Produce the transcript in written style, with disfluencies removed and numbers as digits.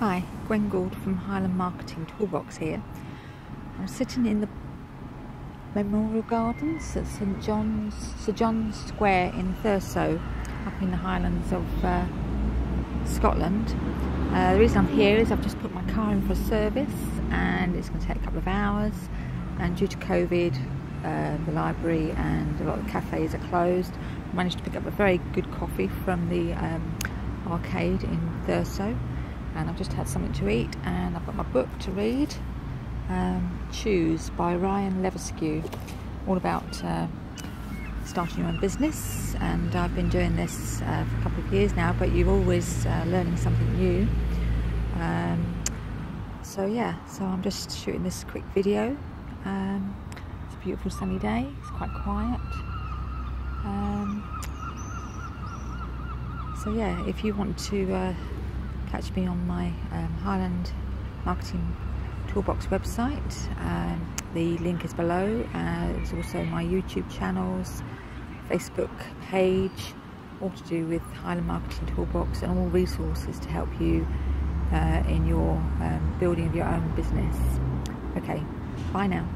Hi, Gwen Gould from Highland Marketing Toolbox here. I'm sitting in the Memorial Gardens at St. John's Square in Thurso, up in the Highlands of Scotland. The reason I'm here is I've just put my car in for a service and it's going to take a couple of hours, and due to COVID the library and a lot of the cafes are closed. I managed to pick up a very good coffee from the arcade in Thurso. And I've just had something to eat, and I've got my book to read, Choose by Ryan Levesque, all about starting your own business. And I've been doing this for a couple of years now, but you're always learning something new. So I'm just shooting this quick video. It's a beautiful sunny day, it's quite quiet. If you want to catch me on my Highland Marketing Toolbox website. The link is below. It's also my YouTube channels, Facebook page, all to do with Highland Marketing Toolbox, and all resources to help you in your building of your own business. Okay, bye now.